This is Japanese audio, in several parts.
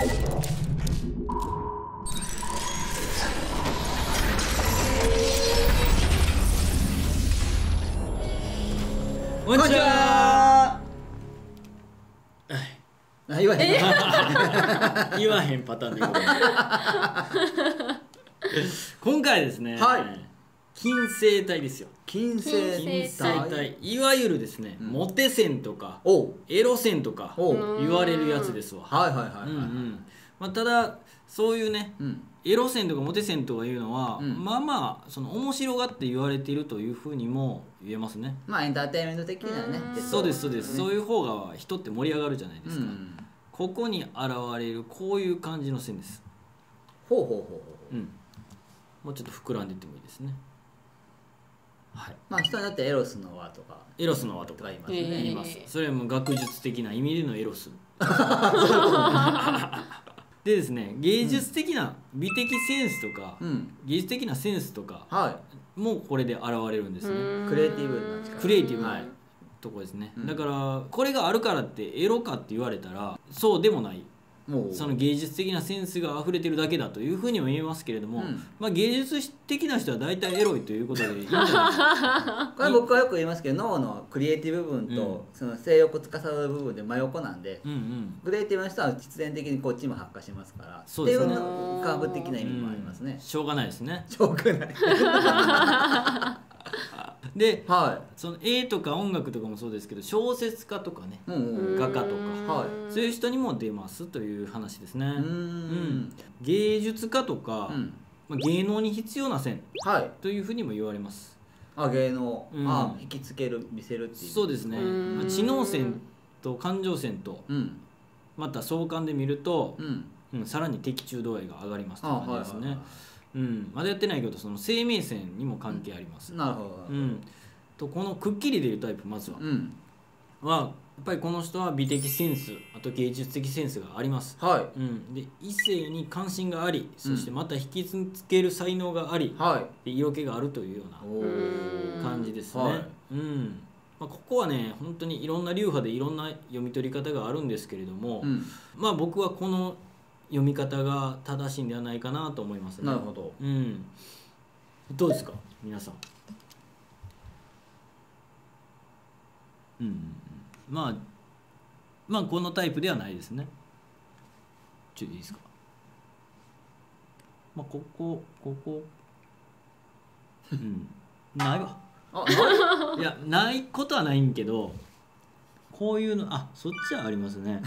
こんにちは。言わへん言わへんパターンでございます今回ですね、金星体ですよ。金星体、いわゆるですね、モテ線とかエロ線とか言われるやつですわ。ただそういうね、エロ線とかモテ線とかいうのは、まあまあその面白がって言われているというふうにも言えますね。まあエンターテインメント的なね。そうですそうです。そういう方が人って盛り上がるじゃないですか。ここに現れるこういう感じの線です。ほうほうほうほう。もうちょっと膨らんでいってもいいですね。まあ人によってエロスの輪とか言います。それも学術的な意味でのエロスでですね、芸術的な美的センスとか、芸術的なセンスとかもこれで現れるんですね。クリエイティブなとこですね。だからこれがあるからってエロかって言われたらそうでもない。その芸術的なセンスが溢れてるだけだというふうにも言えますけれども、まあ芸術的な人は大体エロいということでいいんじゃないですか。これ僕はよく言いますけど、脳のクリエイティブ部分とその性欲を司る部分で真横なんで、クリエイティブな人は必然的にこっちも発火しますからっていうのカーブ的な意味もありますね。しょうがないですね。しょうがないで、その絵とか音楽とかもそうですけど、小説家とかね、画家とかそういう人にも出ますという話ですね。芸術家とか芸能に必要な線というふうにも言われます。あ、芸能、あ、引きつける、見せるっていう。そうですね。知能線と感情線とまた相関で見るとさらに的中度合いが上がりますという感じですね。まだやってないけどその生命線にも関係あります。なるほど。とこのくっきり出るタイプ、まずは、やっぱりこの人は美的センス、あと芸術的センスがあります。で異性に関心があり、そしてまた引きつける才能があり、で色気があるというような感じですね。ここはね本当にいろんな流派でいろんな読み取り方があるんですけれども、まあ僕はこの読み方が正しいんではないかなと思いますね。なるほど。どうですか皆さん。まあこのタイプではないですね。ちょっといいですか。まあここないわ。いやないことはないんけど。こういうの、あ、そっちはありますね。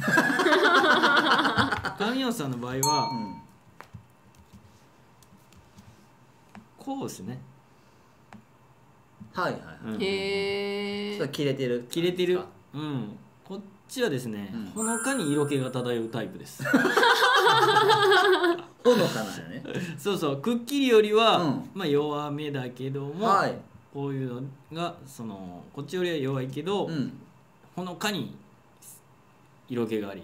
神尾さんの場合は、こうですね。はいはい。へえ。ちょっと切れてる。切れてる。こっちはですね、ほのかに色気が漂うタイプです。ほのかなんだね。そうそう。くっきりよりは、まあ弱めだけども、こういうのがそのこっちよりは弱いけど。ほのかに色気があり、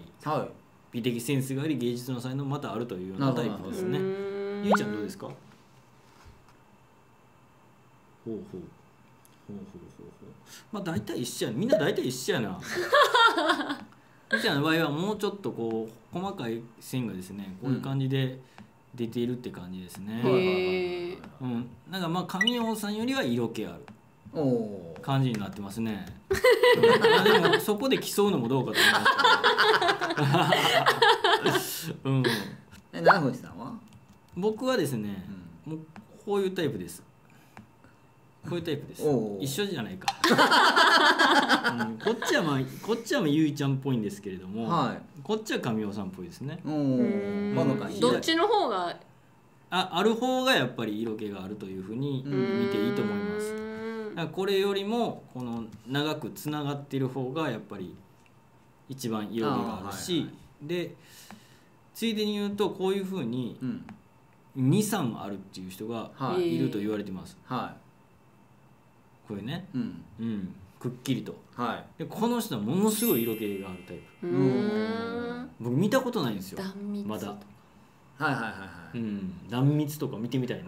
美的センスがあり、芸術の才能もまたあるというようなタイプですね。ゆいちゃんどうですか？まあ大体一緒や。みんな大体一緒やな。ゆいちゃんの場合はもうちょっとこう細かい線がですね、こういう感じで出ているって感じですね。なんかまあ神尾さんよりは色気ある。感じになってますね。でもそこで競うのもどうかと思いますけど。長渕さんは？僕はですね、もうこういうタイプです。こういうタイプです。一緒じゃないか。こっちはゆいちゃんっぽいんですけれども、こっちは神尾さんっぽいですね。どっちの方が？ある方がやっぱり色気があるというふうに見ていいと思います。これよりもこの長くつながっている方がやっぱり一番色気があるし、でついでに言うとこういうふうに 2,3 あるっていう人がいると言われてます。これね、くっきりと。でこの人はものすごい色気があるタイプ。僕見たことないんですよまだ。はいはいはいはい、うん、壇蜜とか見てみたいね。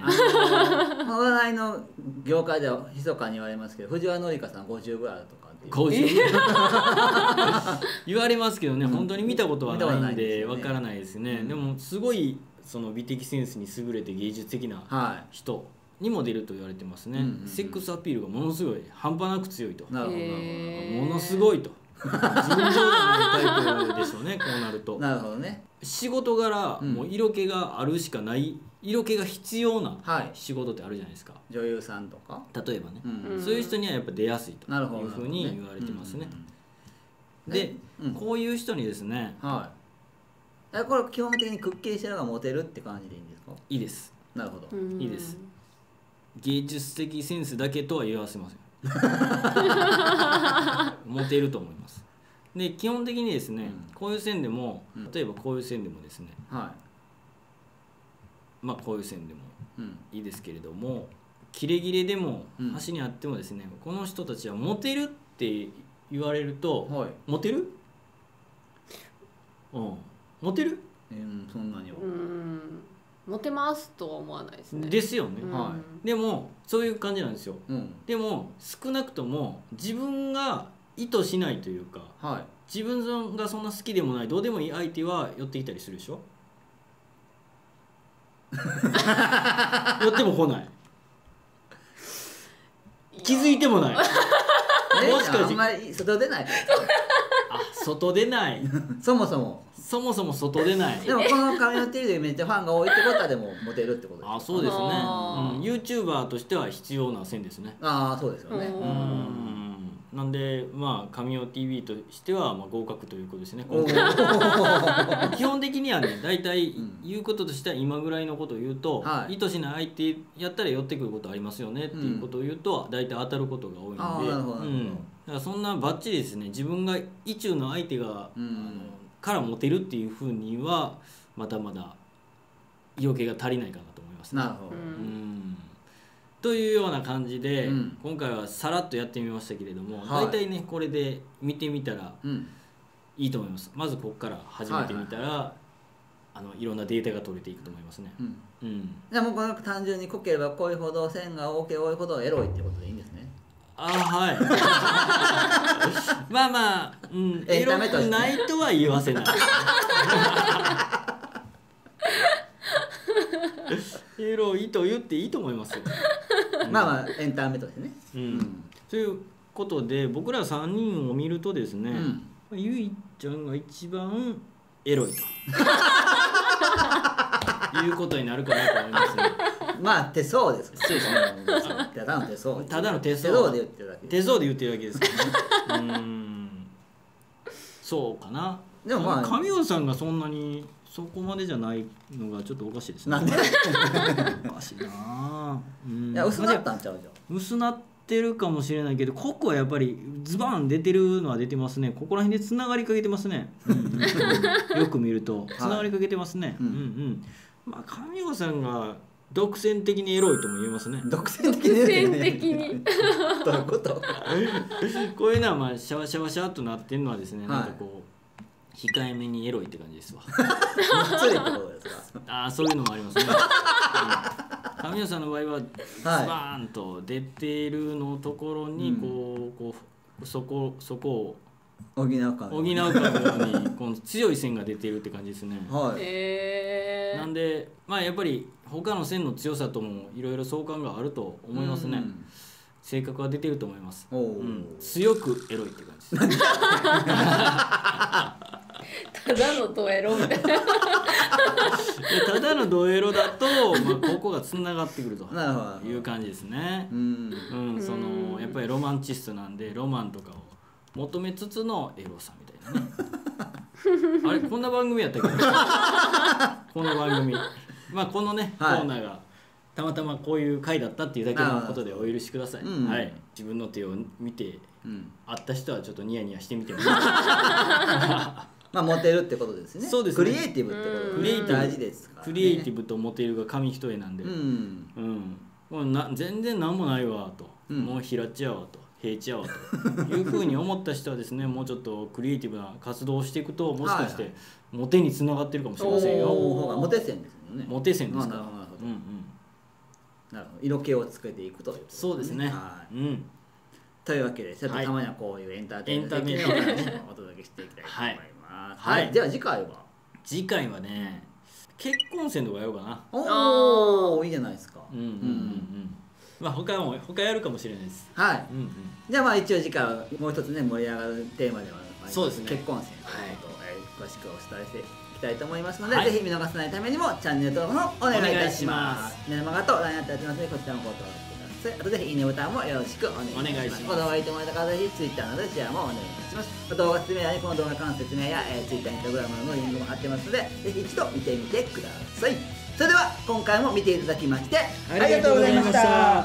お笑いの業界では密かに言われますけど、藤原紀香さん50ぐらいだとかって言われますけどね、うん、本当に見たことはないんでわからないですね、うん、でもすごいその美的センスに優れて芸術的な人にも出ると言われてますね、はい、セックスアピールがものすごい半端なく強いと。なるほどなるほど。ものすごいと尋常なタイプでしょうねこうなると。なるほどね。仕事柄もう色気があるしかない、色気が必要な仕事ってあるじゃないですか、はい、女優さんとか例えばね、うん、そういう人にはやっぱ出やすいというふうに言われてますね。で、うん、こういう人にですね、はい、これ基本的にくっきりしてるのがモテるって感じでいいんですか？いいです。なるほど、いいです。芸術的センスだけとは言わせませんモテると思います。で基本的にですね、うん、こういう線でも、例えばこういう線でもですね、はい、まあこういう線でもいいですけれども、うん、キレキレでも端にあってもですね、この人たちはモテるって言われると、はい、モテる？うん、モテる？そんなには。モテますとは思わないですね。ですよね、はい、でもそういう感じなんですよ、うん、でも少なくとも自分が意図しないというか、はい、自分がそんな好きでもないどうでもいい相手は寄ってきたりするでしょ寄っても来ない、気づいてもないもしかしてあんまり外出ないあ、外出ないそもそも外出ないでもこの髪の手入れでめっちゃファンが多いってことはでもモテるってことですか？あ、そうですね、うん、YouTuber としては必要な線ですね。ああそうですよね。なんでまあ神尾 TV としてはまあ合格ということですね。基本的にはね、大体言うこととしては今ぐらいのことを言うと、意図しない相手やったら寄ってくることありますよねっていうことを言うと大体当たることが多いので、だからそんなバッチリですね、自分が意中の相手がからモテるっていうふうにはまだまだ色気が足りないかなと思いますね。なるほど。というような感じで、うん、今回はさらっとやってみましたけれども、大体、はい、ねこれで見てみたらいいと思います、うん、まずここから始めてみたらいろんなデータが取れていくと思いますね。でもこの単純に濃ければ濃いほど線が多ければ多いほどエロいってことでいいんですね。あ、はいまあまあ、うん、エロくないとは言わせないエロいと言っていいと思いますよまあエンターメとしてね。ということで僕ら3人を見るとですね、ゆいちゃんが一番エロいということになるかなと思いますね。まあ手相ですから、ただの手相、ただの手相で言ってるだけ、手相で言ってるだけですからね。そうかな。でもまあ神尾さんがそんなにそこまでじゃないのがちょっとおかしいですね。なんでおかしいな。いや薄なったんちゃうじゃん。薄なってるかもしれないけど、ここはやっぱりズバン出てるのは出てますね。ここら辺でつながりかけてますね。よく見るとつながりかけてますね。まあ神尾さんが独占的にエロいとも言えますね。独占的に。どういうこと？こういうのはまあシャワシャワシャっとなってるのはですね、なんかこう。控えめにエロいって感じですわ。ああ、そういうのもありますね。神尾さんの場合は、スバーンと出てるのところに、そこを。補うように、この強い線が出てるって感じですね。なんで、まあ、やっぱり、他の線の強さとも、いろいろ相関があると思いますね。性格は出てると思います。強くエロいって感じです。ただのドエロみたいなただのドエロだと、まあ、ここがつながってくるという感じですね。そのやっぱりロマンチストなんでロマンとかを求めつつのエロさみたいなねあれこんな番組やったっけこの番組、まあ、このね、はい、コーナーがたまたまこういう回だったっていうだけのことでお許しください。はい、自分の手を見て、会った人はちょっとニヤニヤしてみてもまあモテるってことですね。そうですね。クリエイティブってこと。クリエイティブ大事ですからね。クリエイティブとモテるが紙一重なんで。全然なんもないわと、もう平地やわと、平地やわというふうに思った人はですね、もうちょっとクリエイティブな活動をしていくと、もしかしてモテにつながってるかもしれませんよ。モテ線ですね。どね。モテ線ですから。なるほど、色気をつけていくということですね。そうですね、はい、うん、というわけでちょっとたまにはこういうエンターテインメント的な話をお届けしていきたいと思います、はいはいはい、では次回はね、結婚戦とかやろうかな。おー、いいじゃないですか。うんうんうん、うん、まあ他やるかもしれないです。はい、うんうん、じゃあまあ一応次回はもう一つね、盛り上がるテーマではそうですね、結婚戦ということを、詳しくお伝えしていきたいと思いますので、はい、ぜひ見逃さないためにもチャンネル登録のお願いいたします。メルマガと LINE やっておりますので、こちらもご登録ください。あとぜひいいねボタンもよろしくお願いします。この動画がいいと思えた方はぜひ Twitter などでシェアもお願いします。動画説明欄にこの動画関説明や Twitter、Instagram のリンクも貼ってますので、ぜひ一度見てみてください。それでは今回も見ていただきましてありがとうございました。